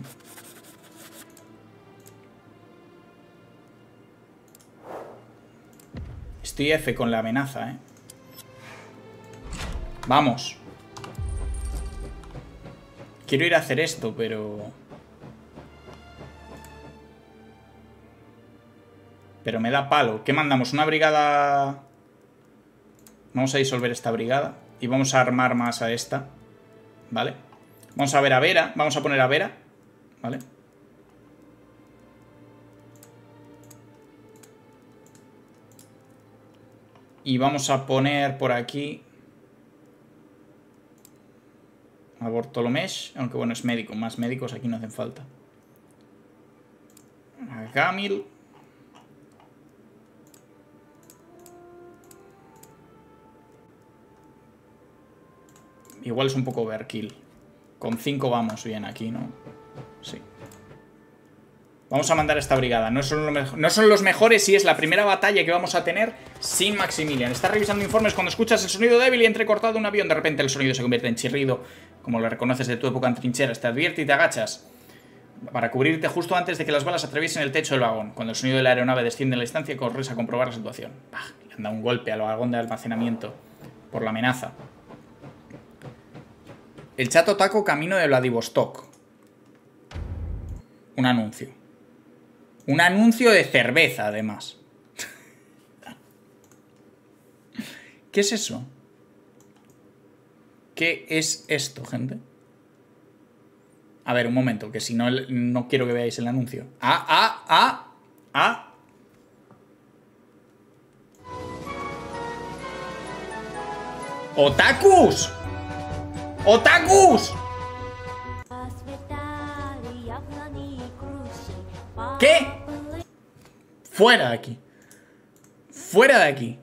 Estoy F con la amenaza, eh. Vamos. Quiero ir a hacer esto, pero... Pero me da palo. ¿Qué mandamos? Una brigada... Vamos a disolver esta brigada. Y vamos a armar más a esta. ¿Vale? Vamos a ver a Vera. Vamos a poner a Vera. ¿Vale? Y vamos a poner por aquí... A Bortolomesh. Aunque bueno, es médico. Más médicos aquí no hacen falta. A Gamil... Igual es un poco overkill. Con 5 vamos bien aquí, ¿no? Sí. Vamos a mandar a esta brigada. No son los mejores y es la primera batalla que vamos a tener sin Maximilian. Está revisando informes cuando escuchas el sonido débil y entrecortado de un avión. De repente el sonido se convierte en chirrido, como lo reconoces de tu época en trincheras. Te advierte y te agachas para cubrirte justo antes de que las balas atraviesen el techo del vagón. Cuando el sonido de la aeronave desciende en la distancia, corres a comprobar la situación. Bah, le han dado un golpe al vagón de almacenamiento por la amenaza. El chato taco camino de Vladivostok. Un anuncio. Un anuncio de cerveza, además. ¿Qué es eso? ¿Qué es esto, gente? A ver, un momento, que si no, no quiero que veáis el anuncio. ¡Otakus! ¡Otakus! ¿Qué? Fuera de aquí. Fuera de aquí.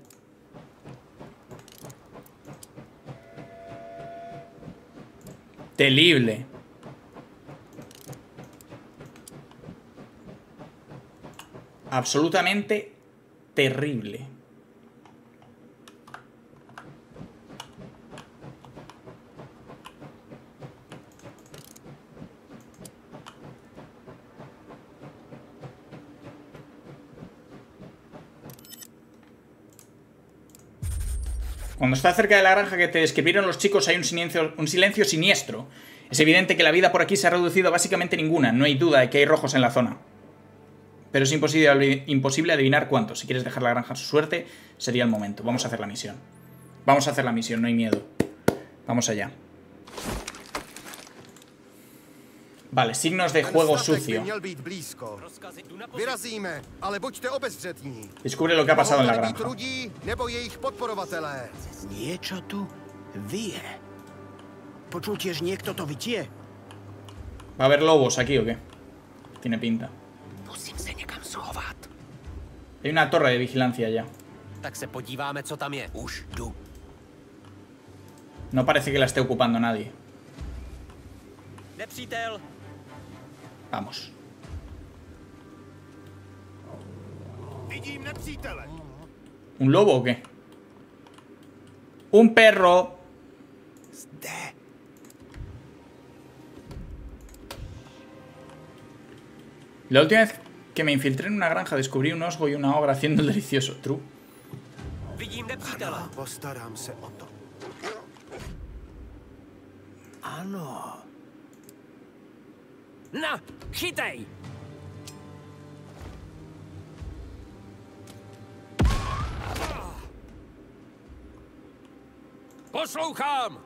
Terrible. Absolutamente terrible. Cuando estás cerca de la granja que te describieron los chicos hay un silencio siniestro. Es evidente que la vida por aquí se ha reducido a básicamente ninguna. No hay duda de que hay rojos en la zona. Pero es imposible adivinar cuántos. Si quieres dejar la granja a su suerte, sería el momento. Vamos a hacer la misión. Vamos a hacer la misión, no hay miedo. Vamos allá. Vale, signos de juego sucio. Descubre lo que ha pasado en la granja. ¿Va a haber lobos aquí o qué? Tiene pinta. Hay una torre de vigilancia allá. No parece que la esté ocupando nadie. Vamos. ¿Un lobo o qué? ¡Un perro! La última vez que me infiltré en una granja descubrí un osgo y una ogra haciendo el delicioso. True. Ah, no. No, hitej. Poslouchám.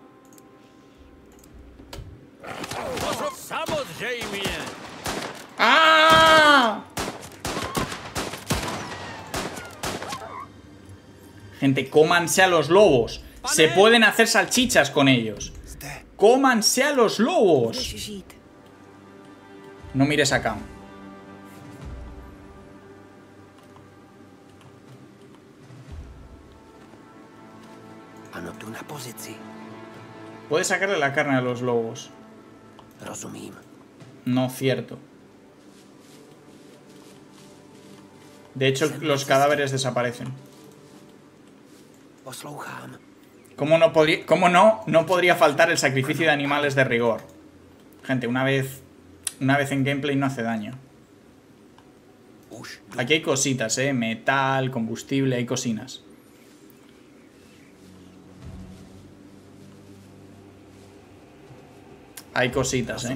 Samozřejmě. Ah. Gente, cómanse a los lobos. Se pueden hacer salchichas con ellos. Cómanse a los lobos. No mires acá. Puedes sacarle la carne a los lobos. No, cierto. De hecho, los cadáveres desaparecen. ¿Cómo no podría faltar el sacrificio de animales de rigor? Gente, una vez en gameplay no hace daño. Aquí hay cositas, metal, combustible, hay cocinas. Hay cositas,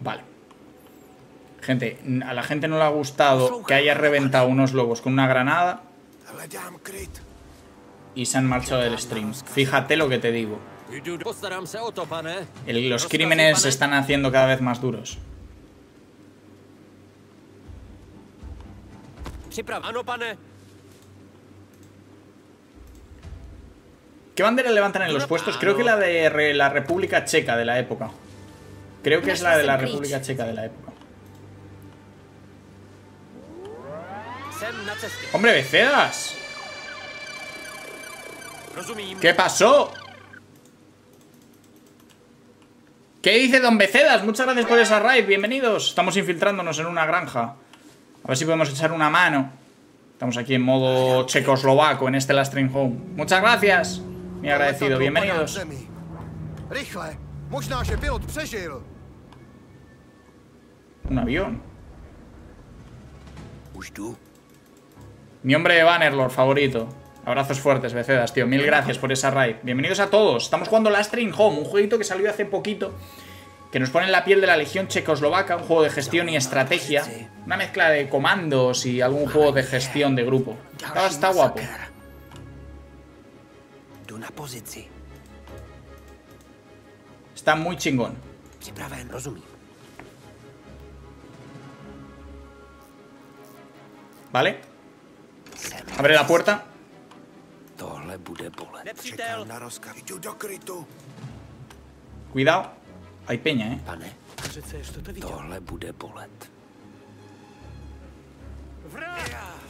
Vale. Gente, a la gente no le ha gustado que haya reventado unos lobos con una granada y se han marchado del stream. Fíjate lo que te digo. Los crímenes se están haciendo cada vez más duros. ¿Qué bandera levantan en los puestos? Creo que la de la República Checa de la época. Creo que es la de la República Checa de la época. ¡Hombre, becedas! ¿Qué pasó? ¿Qué dice Don Becedas? Muchas gracias por esa raid, bienvenidos. Estamos infiltrándonos en una granja. A ver si podemos echar una mano. Estamos aquí en modo checoslovaco en este Last Train Home. Muchas gracias. Me he agradecido, bienvenidos. Un avión. Mi hombre de Bannerlord favorito. Abrazos fuertes, Becedas, tío. Mil gracias por esa raid. Bienvenidos a todos. Estamos jugando Last Train Home, un jueguito que salió hace poquito, que nos pone en la piel de la legión checoslovaca. Un juego de gestión y estrategia. Una mezcla de comandos y algún juego de gestión de grupo. Está guapo. Está muy chingón. ¿Vale? Abre la puerta. Cuidado. Hay peña,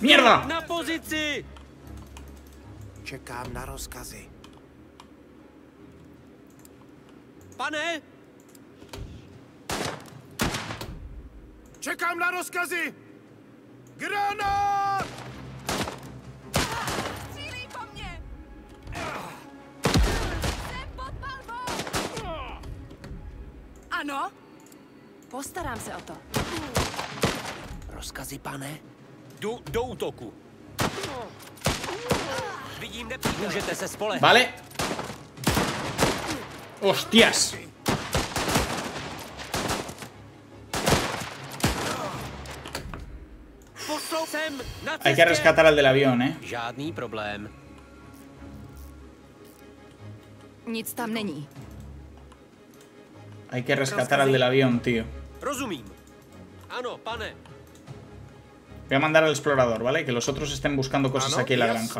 ¡Mierda! ¡Granat! Ano, postaram se o to. Rozkazy, pane. Jdu do útoku. Vidím, můžete se spolehnout. Vale. Hostias. Hay que rescatar al del avión, Žádný problém. Nic tam není. Hay que rescatar al del avión, tío. Voy a mandar al explorador, ¿vale? Que los otros estén buscando cosas aquí en la granja.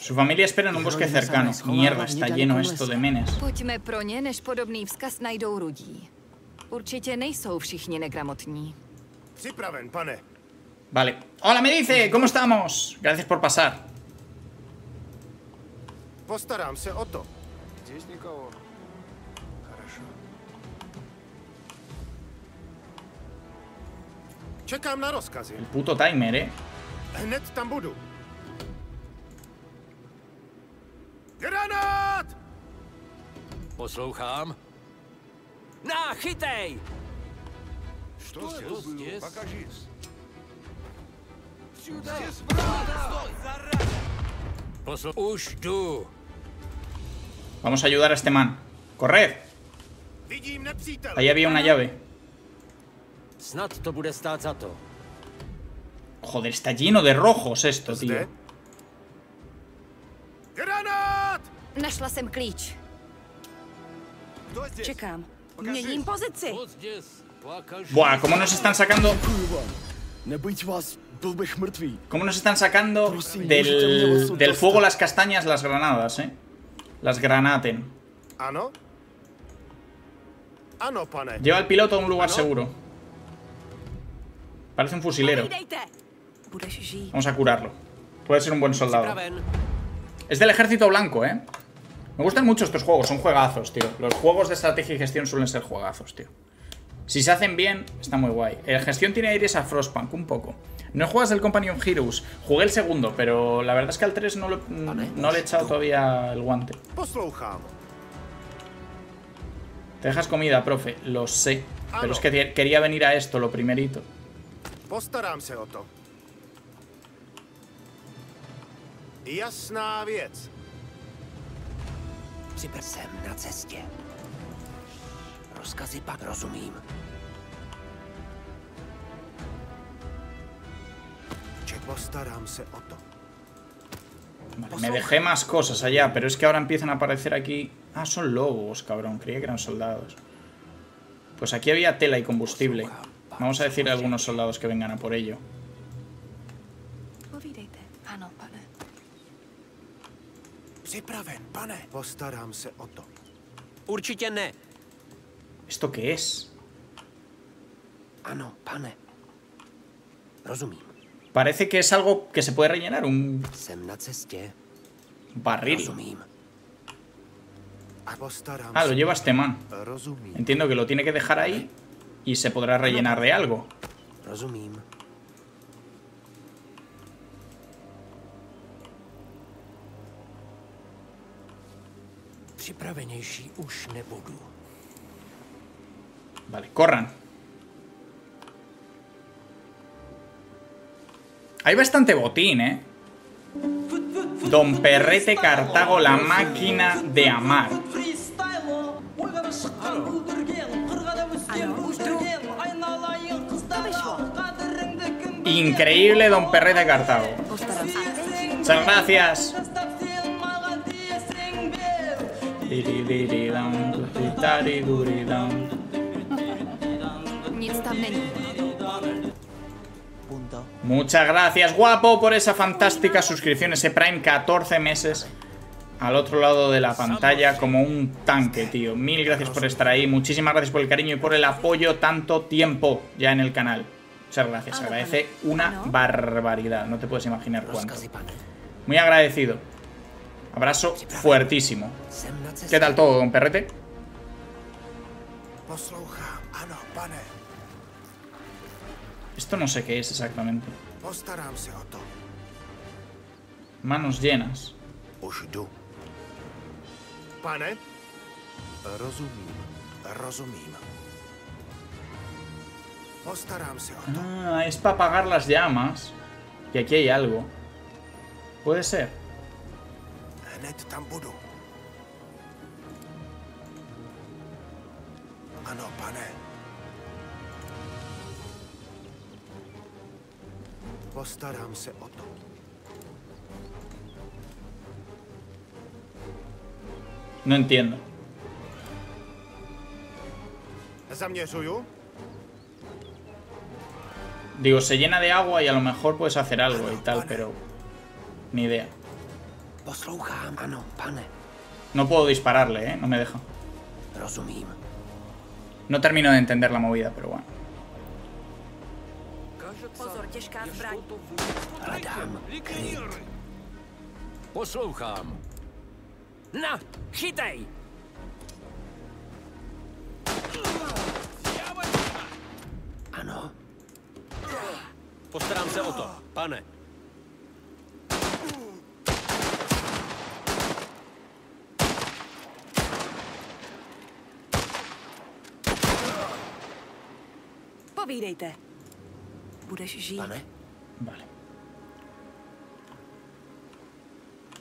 Su familia espera en un bosque cercano. Mierda, está lleno esto de menes. Vale. ¡Hola, me dice! ¿Cómo estamos? Gracias por pasar. El puto timer, ¿eh? Vamos a ayudar a este man. ¡Corred! Ahí había una llave. Joder, está lleno de rojos esto, tío. Buah, ¿cómo nos están sacando? ¿Cómo nos están sacando del fuego las castañas, las granadas, eh? Las granaten. Lleva al piloto a un lugar seguro. Parece un fusilero. Vamos a curarlo. Puede ser un buen soldado. Es del ejército blanco, eh. Me gustan mucho estos juegos, son juegazos, tío. Los juegos de estrategia y gestión suelen ser juegazos, tío. Si se hacen bien, está muy guay. La gestión tiene aires a Frostpunk, un poco. ¿No juegas el Companion Heroes? Jugué el segundo, pero la verdad es que al 3 no le he echado todavía el guante. Te dejas comida, profe. Lo sé. Pero es que quería venir a esto, lo primerito. Vale, me dejé más cosas allá, pero es que ahora empiezan a aparecer aquí. Ah, son lobos, cabrón, creía que eran soldados. Pues aquí había tela y combustible. Vamos a decirle a algunos soldados que vengan a por ello. ¿Esto qué es? Parece que es algo que se puede rellenar. Un barril. Ah, lo lleva este man. Entiendo que lo tiene que dejar ahí y se podrá rellenar de algo. Vale, corran. Hay bastante botín, ¿eh? Don Perrete Cartago, la máquina de amar. Increíble, Don Perrete Cartago. Muchas gracias. Muchas gracias, guapo, por esa fantástica suscripción, ese Prime, 14 meses al otro lado de la pantalla como un tanque, tío. Mil gracias por estar ahí, muchísimas gracias por el cariño y por el apoyo tanto tiempo ya en el canal. Muchas gracias, se agradece una barbaridad, no te puedes imaginar cuánto. Muy agradecido. Abrazo fuertísimo. ¿Qué tal todo, Don Perrete? Esto no sé qué es exactamente. Manos llenas. Ah, es para apagar las llamas. Y aquí hay algo. Puede ser. Ano, pane. Postarám se o to. No entiendo. Digo, se llena de agua y a lo mejor puedes hacer algo y tal, pero ni idea. No puedo dispararle, ¿eh? No me deja. No termino de entender la movida, pero bueno. Postaram se o to, pane. Povídejte. Budeš žít. Pane? Vale.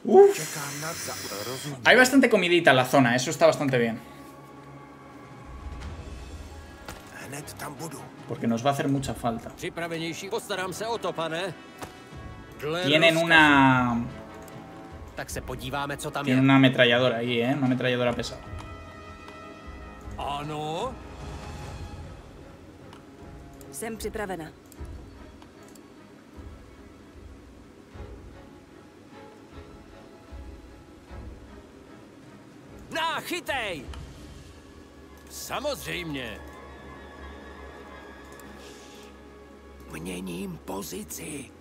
Uf. Hay bastante comidita en la zona, eso está bastante bien. Porque nos va a hacer mucha falta. Tienen una... Tienen una ametralladora ahí, ¿eh? Una ametralladora pesada. Měním pozici.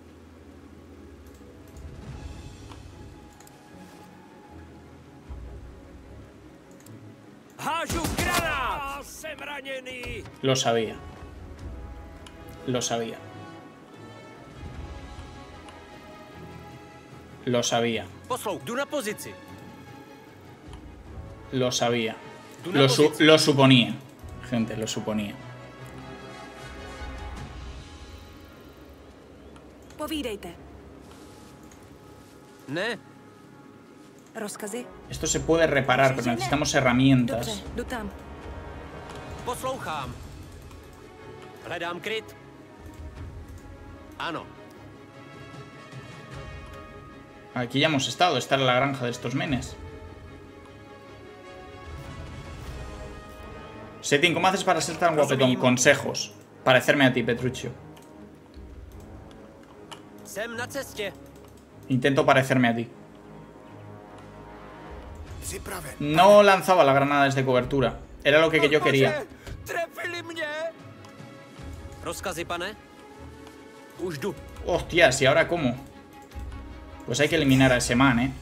Hážu granát. Jsem raněný. Lo sabía. Lo sabía. Lo sabía. Jdu na pozici. Lo sabía. Lo suponía. Gente, lo suponía. Esto se puede reparar, pero necesitamos herramientas. Aquí ya hemos estado. Está en la granja de estos menes. Setin, ¿cómo haces para ser tan guapetón? Consejos. Parecerme a ti, Petruccio. Intento parecerme a ti. No lanzaba la granada desde cobertura. Era lo que yo quería. Hostias, ¿y ahora cómo? Pues hay que eliminar a ese man, ¿eh?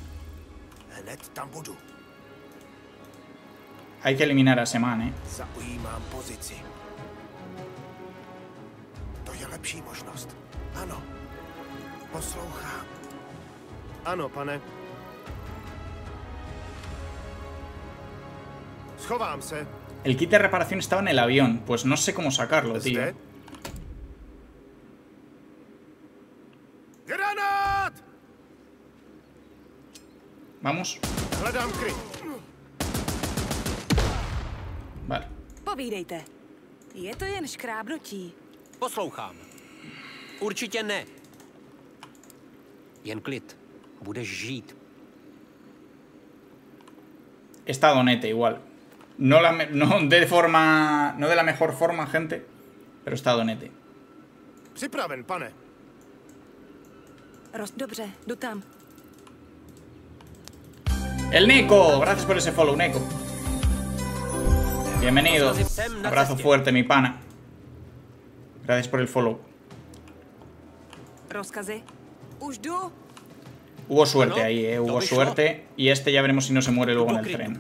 Hay que eliminar a ese man, ¿eh? Ano, pane. El kit de reparación estaba en el avión. Pues no sé cómo sacarlo, tío. Vamos. Vale. Povídejte. Je to jen škrábnutí. Poslouchám. Určitě ne. Jen klid. Budeš žít. Está donete igual. No de la mejor forma, gente. Pero está donete. Připraven, pane. Dobře, jdu tam. El Neko. Gracias por ese follow, Neko. Bienvenido. Abrazo fuerte, mi pana. Gracias por el follow. Hubo suerte ahí, ¿eh? Hubo suerte. Y este ya veremos si no se muere luego en el tren.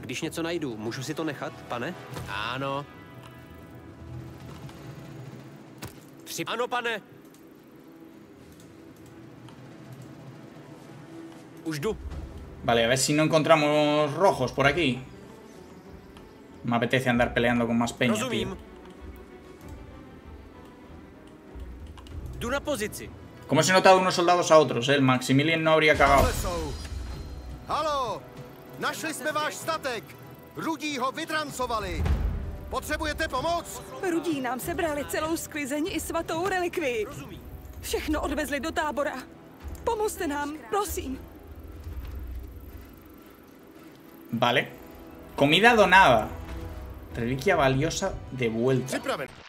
Vale, a ver si no encontramos rojos por aquí. Me apetece andar peleando con más peña, tío. Como se notado unos soldados a otros, el Maximilian no habría cagado. Potřebujete pomoc? Rudí nám sebrali celou sklizeň i svatou relikvii. Všechno odvezli do tábora. Pomozte nám, prosím. Vale. Comida donada. Reliquia valiosa devuelta.